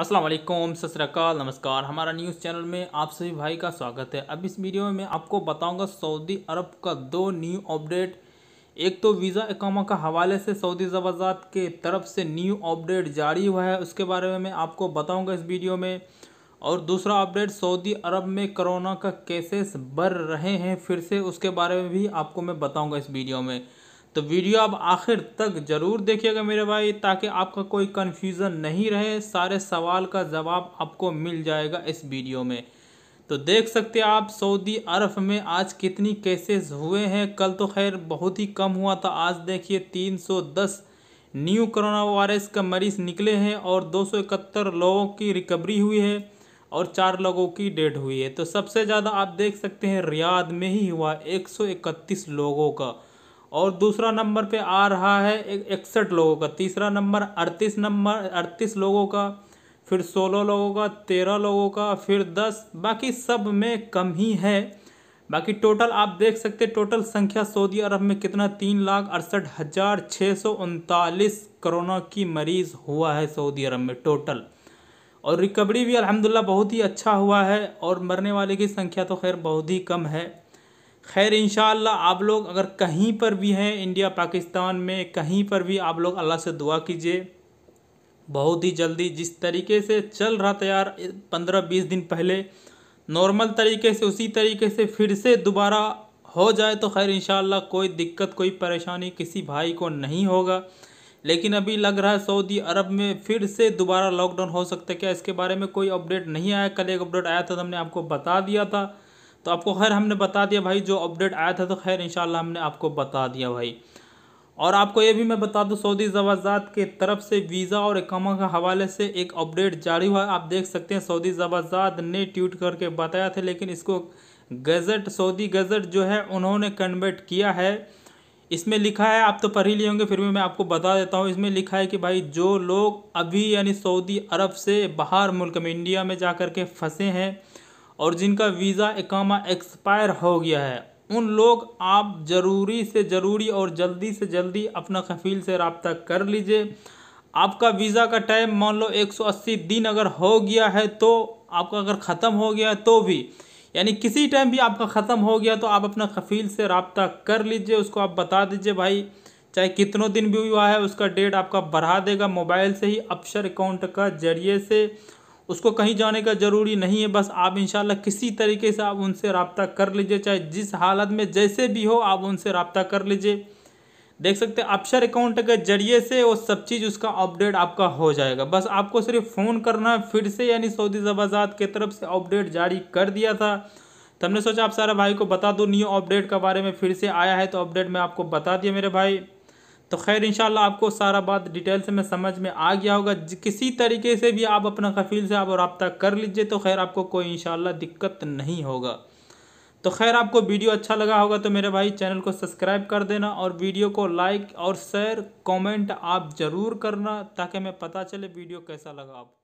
अस्सलाम वालेकुम, सत श्री अकाल, नमस्कार। हमारा न्यूज़ चैनल में आप सभी भाई का स्वागत है। अब इस वीडियो में मैं आपको बताऊंगा सऊदी अरब का दो न्यू अपडेट। एक तो वीज़ा इकामा का हवाले से सऊदी जवाजात के तरफ से न्यू अपडेट जारी हुआ है, उसके बारे में मैं आपको बताऊंगा इस वीडियो में। और दूसरा अपडेट सऊदी अरब में कोरोना का केसेस बढ़ रहे हैं फिर से, उसके बारे में भी आपको मैं बताऊँगा इस वीडियो में। तो वीडियो आप आखिर तक ज़रूर देखिएगा मेरे भाई, ताकि आपका कोई कन्फ्यूज़न नहीं रहे, सारे सवाल का जवाब आपको मिल जाएगा इस वीडियो में। तो देख सकते हैं आप सऊदी अरब में आज कितनी केसेस हुए हैं। कल तो खैर बहुत ही कम हुआ था, आज देखिए 310 न्यू कोरोना वायरस का मरीज़ निकले हैं और 271 लोगों की रिकवरी हुई है और 4 लोगों की डेथ हुई है। तो सबसे ज़्यादा आप देख सकते हैं रियाद में ही हुआ 131 लोगों का, और दूसरा नंबर पे आ रहा है 61 लोगों का, तीसरा नंबर 38 लोगों का, फिर 16 लोगों का, 13 लोगों का, फिर 10, बाकी सब में कम ही है। बाकी टोटल आप देख सकते हैं, टोटल संख्या सऊदी अरब में कितना 3,68,639 कोरोना की मरीज़ हुआ है सऊदी अरब में टोटल। और रिकवरी भी अल्हम्दुलिल्लाह बहुत ही अच्छा हुआ है, और मरने वाले की संख्या तो खैर बहुत ही कम है। खैर इंशाअल्लाह आप लोग अगर कहीं पर भी हैं, इंडिया पाकिस्तान में कहीं पर भी, आप लोग अल्लाह से दुआ कीजिए। बहुत ही जल्दी जिस तरीके से चल रहा था यार 15-20 दिन पहले नॉर्मल तरीके से, उसी तरीके से फिर से दोबारा हो जाए तो खैर इंशाअल्लाह कोई दिक्कत कोई परेशानी किसी भाई को नहीं होगा। लेकिन अभी लग रहा है सऊदी अरब में फिर से दोबारा लॉकडाउन हो सकता है क्या, इसके बारे में कोई अपडेट नहीं आया। कल एक अपडेट आया था तो हमने आपको बता दिया था, तो आपको खैर हमने बता दिया भाई, जो अपडेट आया था तो खैर इंशाल्लाह हमने आपको बता दिया भाई। और आपको ये भी मैं बता दूं, सऊदी जवाजात के तरफ से वीज़ा और इकामा के हवाले से एक अपडेट जारी हुआ। आप देख सकते हैं सऊदी जवाजात ने ट्वीट करके बताया था, लेकिन इसको गज़ट, सऊदी गज़ट जो है उन्होंने कन्वर्ट किया है। इसमें लिखा है, आप तो पढ़ ही लिए होंगे फिर भी मैं आपको बता देता हूँ। इसमें लिखा है कि भाई जो लोग अभी यानी सऊदी अरब से बाहर मुल्क में, इंडिया में जा कर के फंसे हैं और जिनका वीज़ा इकामा एक्सपायर हो गया है, उन लोग आप ज़रूरी से ज़रूरी और जल्दी से जल्दी अपना कफ़ील से रब्ता कर लीजिए। आपका वीज़ा का टाइम मान लो 180 दिन अगर हो गया है तो आपका, अगर ख़त्म हो गया है तो भी, यानी किसी टाइम भी आपका ख़त्म हो गया तो आप अपना कफ़ील से रब्ता कर लीजिए। उसको आप बता दीजिए भाई, चाहे कितनों दिन भी हुआ है उसका डेट आपका बढ़ा देगा मोबाइल से ही, अपशर अकाउंट का ज़रिए से। उसको कहीं जाने का ज़रूरी नहीं है, बस आप इंशाल्लाह किसी तरीके से आप उनसे रब्ता कर लीजिए, चाहे जिस हालत में जैसे भी हो आप उनसे रब्ता कर लीजिए। देख सकते हैं अपशर अकाउंट के ज़रिए से वो सब चीज़, उसका अपडेट आपका हो जाएगा। बस आपको सिर्फ फ़ोन करना है। फिर से यानी सऊदी जवाजात के तरफ से अपडेट जारी कर दिया था, तो हमने सोचा आप सारा भाई को बता दूँ, न्यू अपडेट के बारे में फिर से आया है तो अपडेट मैं आपको बता दिया मेरे भाई। तो खैर इंशाल्लाह आपको सारा बात डिटेल से मैं समझ में आ गया होगा। किसी तरीके से भी आप अपना कफ़ील से आप रब्ता कर लीजिए तो खैर आपको कोई इंशाल्लाह दिक्कत नहीं होगा। तो खैर आपको वीडियो अच्छा लगा होगा तो मेरे भाई चैनल को सब्सक्राइब कर देना, और वीडियो को लाइक और शेयर कमेंट आप ज़रूर करना, ताकि हमें पता चले वीडियो कैसा लगा आपको।